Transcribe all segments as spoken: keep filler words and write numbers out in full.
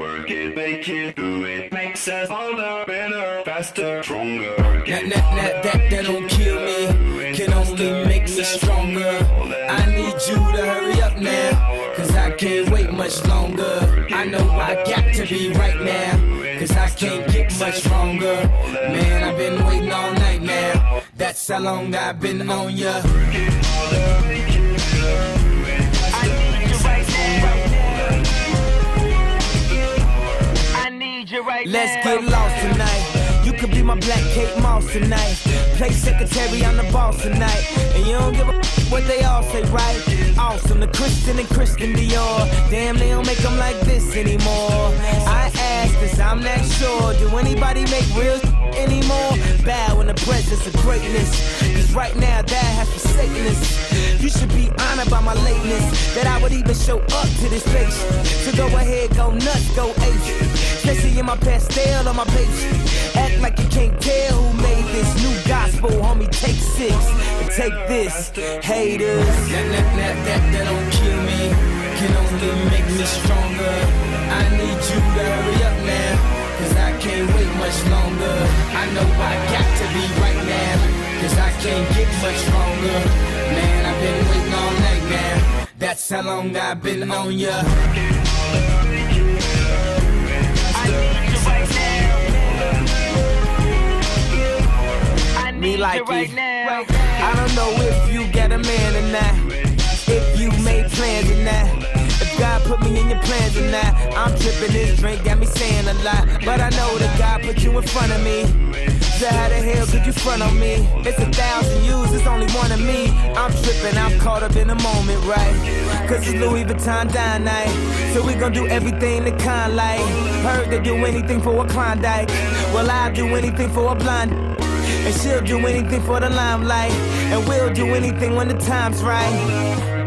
Work it, make it, do it. Makes us older, better, faster, stronger. That, that, that, that, that don't kill me. Can only make me stronger. I need you to hurry up now, cause I can't wait much longer. I know I got to be right now, cause I can't get much stronger. Man, I've been waiting all night now. That's how long I've been on ya. Let's get lost tonight. You could be my black Kate Moss tonight. Play secretary, I'm the boss tonight. And you don't give a f what they all say, right? Awesome, the Christian and Christian Dior. Damn, they don't make them like this anymore. I ask this, I'm not sure. Do anybody make real s anymore? Bow in the presence of greatness, cause right now that has forsaken us. You should be honored by my lateness, that I would even show up to this place. So go ahead, go nuts, go ace. Especially in my pastel on my page. Act like you can't tell who made this new gospel. Homie, take six and take this, haters. That, that, that, that, that don't kill me. Can only make me stronger. I need you to hurry up now, cause I can't wait much longer. I know I got to be right now, cause I can't get much stronger. Man, I've been waiting all night now. That's how long I've been on ya. Me like right now. I don't know if you got a man or not, if you made plans or not, if God put me in your plans or not. I'm tripping, this drink got me saying a lot, but I know that God put you in front of me. So how the hell could you front on me? It's a thousand yous, it's only one of me. I'm tripping, I'm caught up in the moment, right? Cause it's Louis Vuitton dine night, so we gon' do everything the kind like. Heard they do anything for a Klondike, well I'll do anything for a blind. And she'll do anything for the limelight, and we'll do anything when the time's right.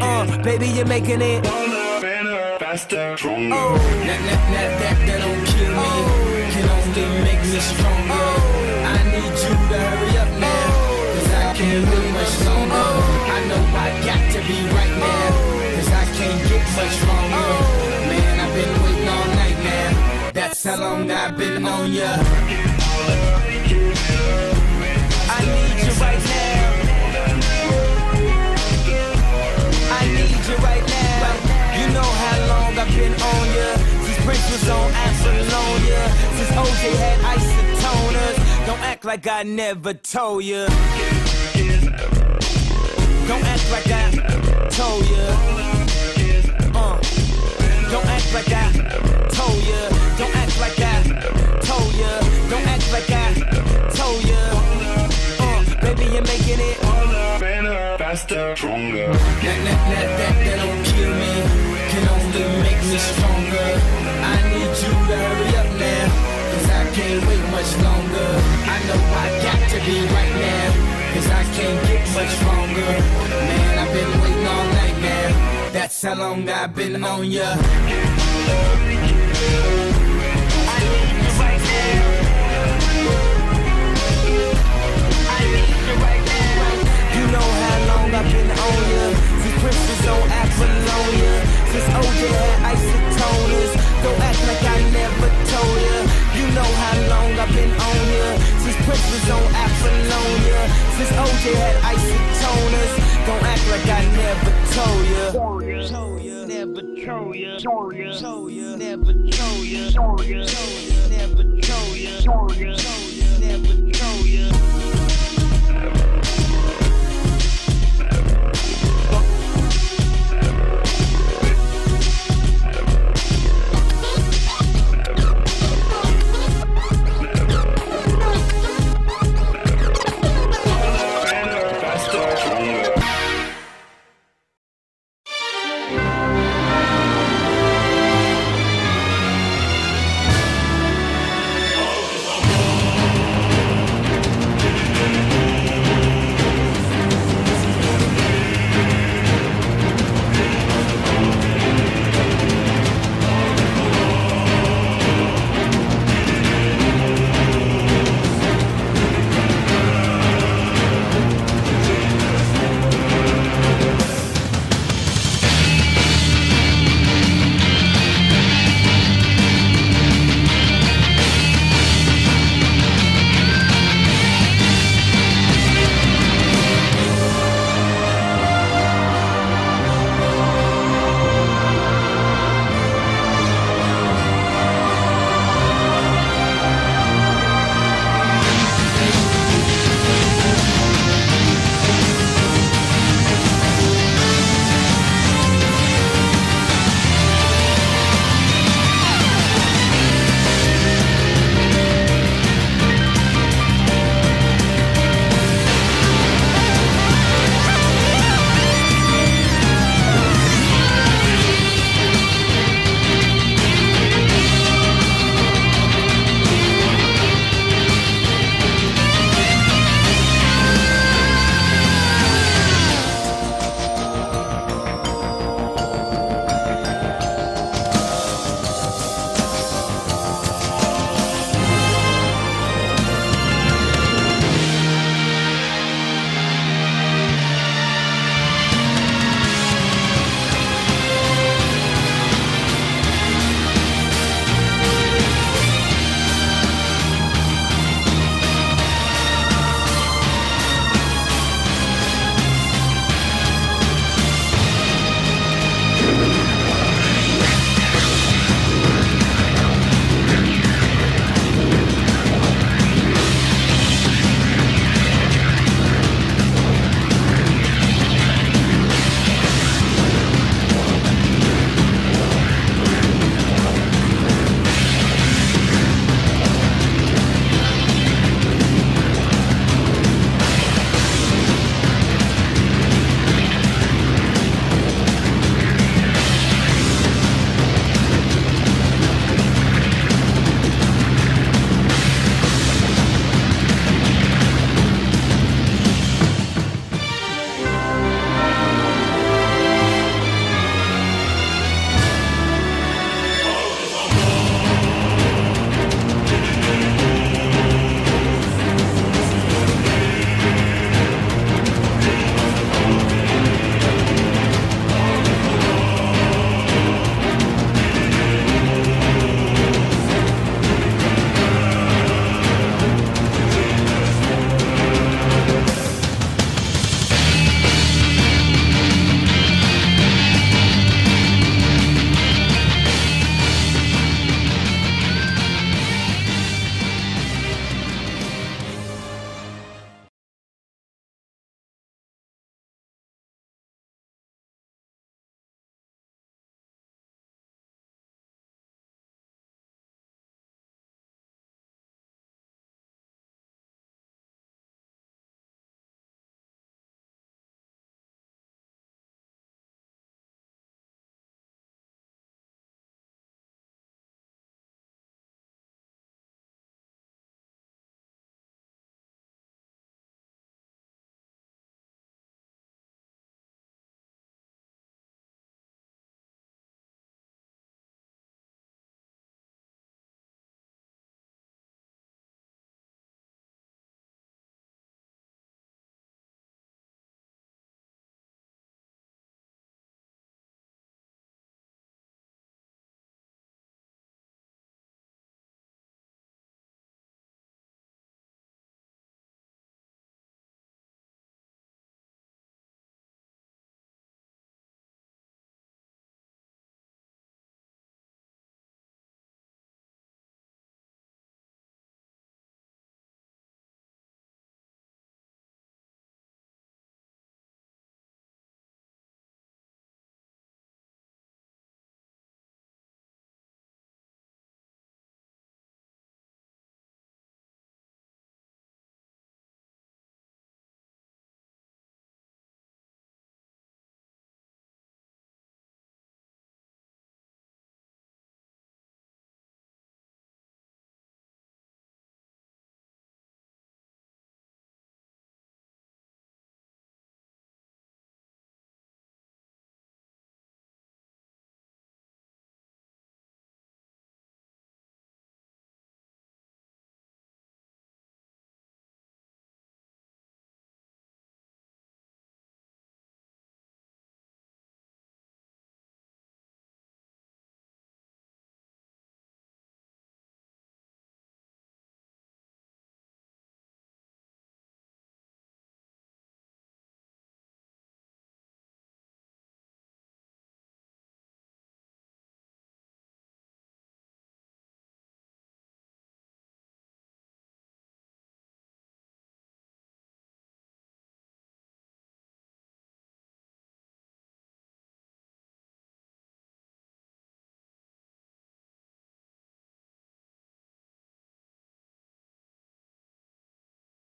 Uh, baby, you're making it older, better, faster, stronger. Oh, that, that, that, that, that don't kill me. Can only make me stronger. I need you to hurry up now, cause I can't live much longer. I know I got to be right now, cause I can't get much stronger. Man, I've been waiting all night now. That's how long I've been on ya. O J had isotoners. Don't act like I never told ya. Don't act like I told ya. Uh. Don't act like I told ya. Don't act like I told ya. Don't act like I told ya. Uh. Baby, you're making it older, better, faster, stronger. That, that, that, that, that don't kill me. Can only make me stronger. I need you to hurry up now, cause I can't wait much longer. I know I got to be right now, cause I can't get much stronger. Man, I've been waiting all night now. That's how long I've been on ya. I need you right now. I need you right now. You know how long I've been on ya. Since Christians on Apollonia, since O J had isotoners. Don't act like I never told ya. You know how long I've been on ya. Since Prince was on Apollonia, since O J had isotoners. Don't act like I never told ya. Never told ya. Never told ya. Never told ya. Never told ya. Never told ya. Never told ya.